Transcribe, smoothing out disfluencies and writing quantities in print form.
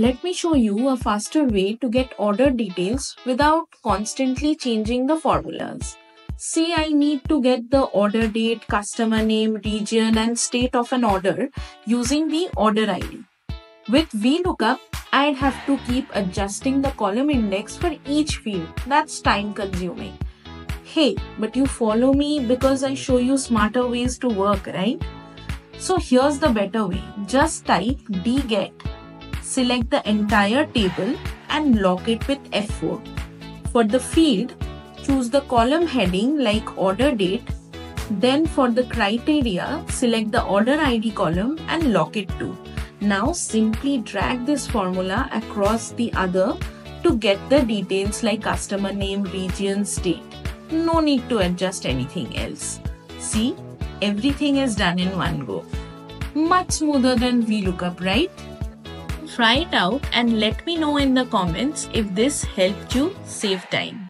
Let me show you a faster way to get order details without constantly changing the formulas. Say I need to get the order date, customer name, region and state of an order using the order ID. With VLOOKUP, I'd have to keep adjusting the column index for each field. That's time consuming. Hey, but you follow me because I show you smarter ways to work, right? So here's the better way. Just type DGET. Select the entire table and lock it with F4. For the field, choose the column heading like order date. Then for the criteria, select the order ID column and lock it too. Now simply drag this formula across the other to get the details like customer name, region, state. No need to adjust anything else. See, everything is done in one go. Much smoother than VLOOKUP, right? Try it out and let me know in the comments if this helped you save time.